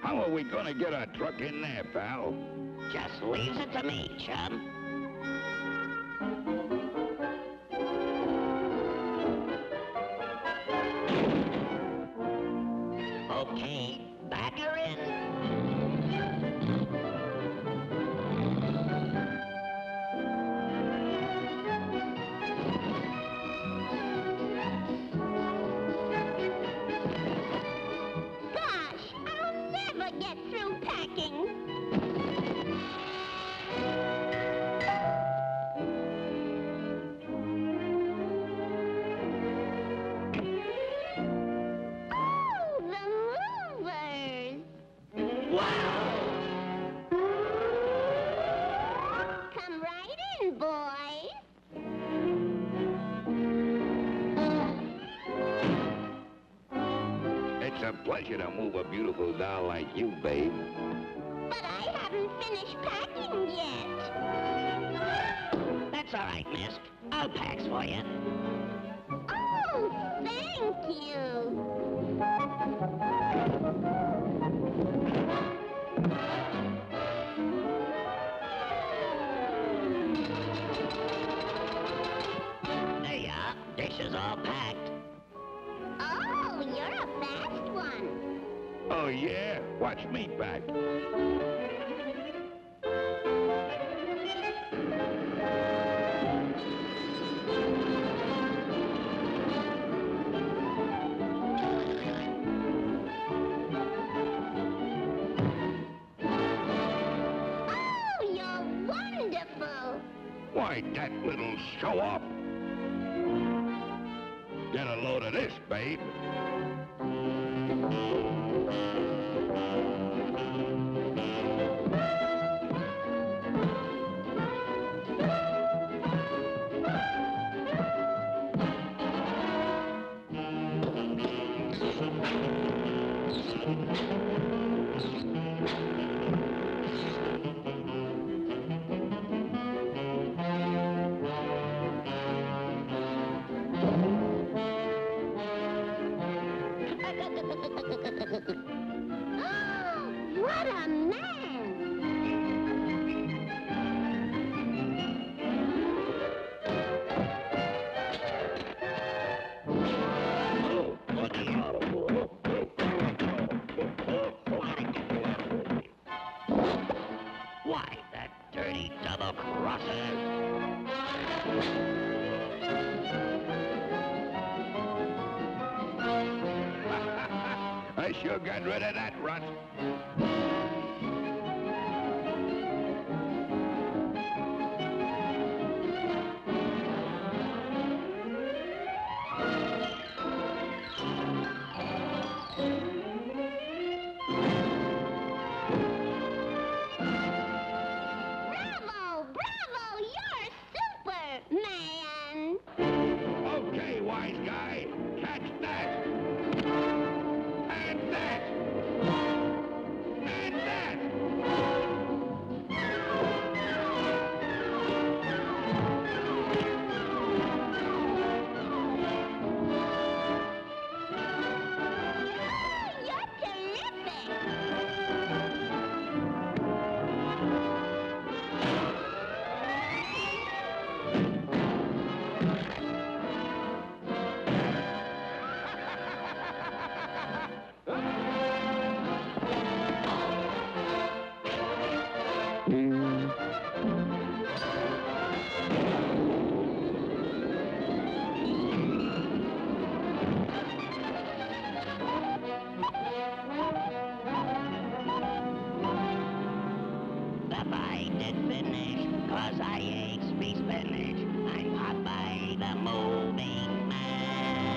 How are we gonna get our truck in there, pal? Just leaves it to me, chum. Okay, back her in. Gosh, I'll never get through packing. It's a pleasure to move a beautiful doll like you, babe. But I haven't finished packing yet. That's all right, miss. I'll pack for you. Oh, thank you. There you are. Dishes all packed. Oh, you're a fast one. Oh, yeah? Watch me back. Oh, you're wonderful. Why, that little show-off. Get a load of this, babe. What a man! Why, that dirty double-crosser! I sure got rid of that rut. Bravo, bravo, you're Superman. Okay, wise guy, catch that. I did finish, 'cause I ate sweet spinach. I'm Popeye the Moving Man.